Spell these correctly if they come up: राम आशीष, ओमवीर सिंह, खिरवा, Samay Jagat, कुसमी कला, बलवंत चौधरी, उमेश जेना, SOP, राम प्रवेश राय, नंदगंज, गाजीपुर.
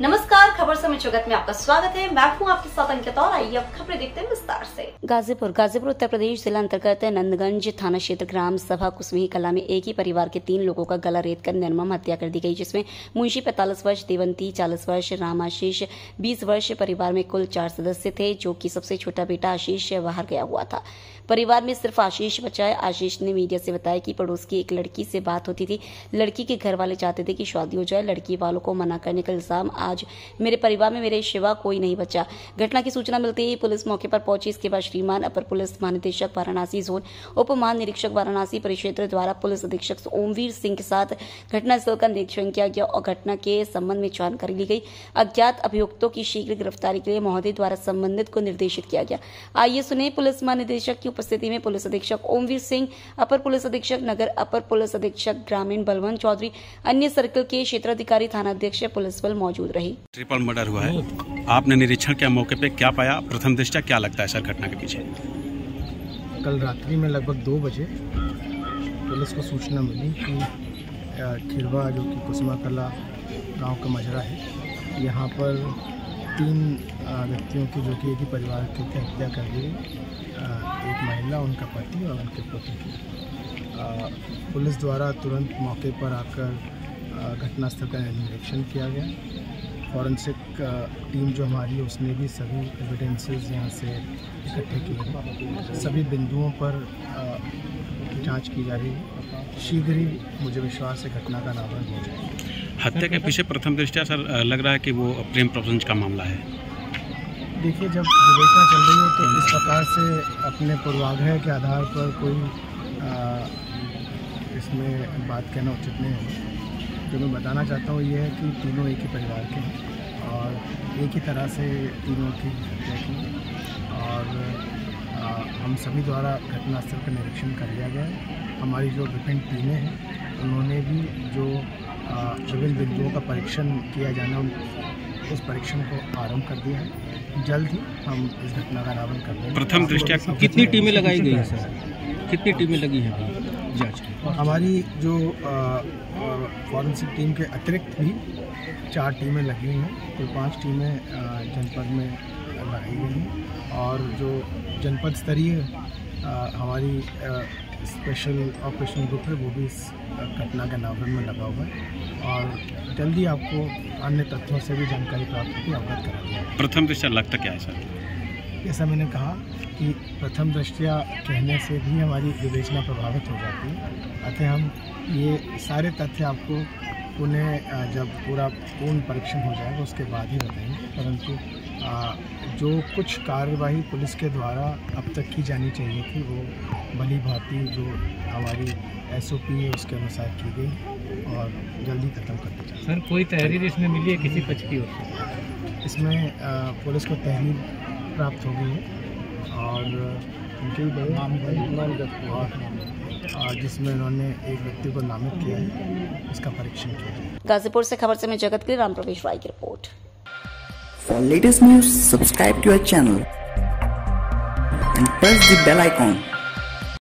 नमस्कार, खबर समय जगत में आपका स्वागत है। मैं हूं आपके साथ अंकिता और आइए अब खबरें देखते हैं विस्तार से। गाजीपुर उत्तर प्रदेश जिला अंतर्गत नंदगंज थाना क्षेत्र ग्राम सभा कुसमी कला में एक ही परिवार के 3 लोगों का गला रेत कर निर्मम हत्या कर दी गई, जिसमें मुंशी 45 वर्ष, देवंती 40 वर्ष, राम आशीष 20 वर्ष परिवार में कुल 4 सदस्य थे, जो की सबसे छोटा बेटा आशीष बाहर गया हुआ था। परिवार में सिर्फ आशीष बचा है। आशीष ने मीडिया से बताया कि पड़ोस की एक लड़की से बात होती थी, लड़की के घर वाले चाहते थे कि शादी हो जाए, लड़की वालों को मना करने का इल्जाम। आज मेरे परिवार में मेरे शिवा कोई नहीं बचा। घटना की सूचना मिलते ही पुलिस मौके पर पहुंची। इसके बाद श्रीमान अपर पुलिस महानिदेशक वाराणसी जोन, उप महानिरीक्षक वाराणसी परिक्षेत्र द्वारा पुलिस अधीक्षक ओमवीर सिंह के साथ घटनास्थल का निरीक्षण किया गया और घटना के संबंध में जानकारी ली गई। अज्ञात अभियुक्तों की शीघ्र गिरफ्तारी के लिए महोदय द्वारा संबंधित को निर्देशित किया गया। आइए सुने पुलिस महानिदेशक की उपस्थिति में पुलिस अधीक्षक ओमवीर सिंह, अपर पुलिस अधीक्षक नगर, अपर पुलिस अधीक्षक ग्रामीण बलवंत चौधरी, अन्य सर्कल के क्षेत्राधिकारी, थाना अध्यक्ष, पुलिस बल मौजूद रहे। ट्रिपल मर्डर हुआ है, आपने निरीक्षण किया मौके पे, क्या पाया? प्रथम दृष्टया क्या लगता है सर घटना के पीछे? कल रात्रि में लगभग 2 बजे पुलिस को सूचना मिली कि खिरवा जो कि कुसमा कला गाँव का मजरा है, यहाँ पर 3 व्यक्तियों की जो कि एक ही परिवार के थे हत्या कर दी गई। एक महिला, उनका पति और उनके पुत्र। पुलिस द्वारा तुरंत मौके पर आकर घटनास्थल का निरीक्षण किया गया। फॉरेंसिक टीम जो हमारी है उसने भी सभी एविडेंसेस यहाँ से इकट्ठे किए। सभी बिंदुओं पर जांच की जा रही है। शीघ्र ही मुझे विश्वास है घटना का नामकरण हो जाएगा। हत्या के पीछे प्रथम दृष्टया सर लग रहा है कि वो प्रेम प्रपंच का मामला है। देखिए, जब विवेचना चल रही हो तो इस प्रकार से अपने पूर्वाग्रह के आधार पर कोई इसमें बात कहना उचित नहीं होगा। जो मैं बताना चाहता हूँ ये है कि तीनों एक ही परिवार के हैं और एक ही तरह से तीनों की और हम सभी द्वारा घटनास्थल का निरीक्षण कर लिया गया है। हमारी जो विभिन्न टीमें हैं उन्होंने भी जो विभिन्न बिंदुओं का परीक्षण किया जाना, उस परीक्षण को आरंभ कर दिया है। जल्द ही हम इस घटना का नामकरण कर देंगे। प्रथम दृष्टया कितनी टीमें लगाई गई हैं सर? कितनी टीमें लगी हैं जांच? हमारी जो फॉरेंसिक टीम के अतिरिक्त भी 4 टीमें लगी हुई हैं। कुल 5 टीमें जनपद में लगाई गई हैं और जो जनपद स्तरीय हमारी स्पेशल ऑपरेशन ग्रुप है वो भी इस घटना के नामकरण में लगा हुआ है और जल्दी आपको अन्य तथ्यों से भी जानकारी प्राप्त होगी, अवगत कराया। प्रथम दृष्टया लगता क्या है सर? जैसा मैंने कहा कि प्रथम दृष्टया कहने से भी हमारी विवेचना प्रभावित हो जाती है, अतः हम ये सारे तथ्य आपको उन्हें जब पूरा पूर्ण परीक्षण हो जाएगा उसके बाद ही बताएंगे। परंतु जो कुछ कार्यवाही पुलिस के द्वारा अब तक की जानी चाहिए थी वो भली भांति जो हमारी SOP है उसके अनुसार की गई और जल्दी खत्म कर दी जाए। सर, कोई तहरीर इसमें मिली है किसी पक्ष की ओर? इसमें पुलिस को तहरीर प्राप्त हो गई है और जिसमें उन्होंने एक व्यक्ति को नामित किया है, इसका परीक्षण किया। गाजीपुर से खबर समय जगत के लिए राम प्रवेश राय की report. For latest news subscribe to our channel and press the bell icon.